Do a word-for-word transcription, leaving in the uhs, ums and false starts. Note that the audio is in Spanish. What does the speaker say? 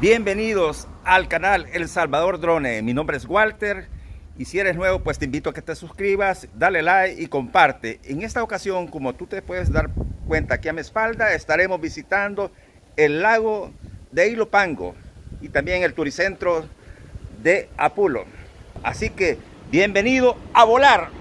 Bienvenidos al canal El Salvador Drone. Mi nombre es Walter y si eres nuevo, pues te invito a que te suscribas, dale like y comparte. En esta ocasión, como tú te puedes dar cuenta, aquí a mi espalda estaremos visitando el lago de Ilopango y también el turicentro de Apulo. Así que bienvenido a volar.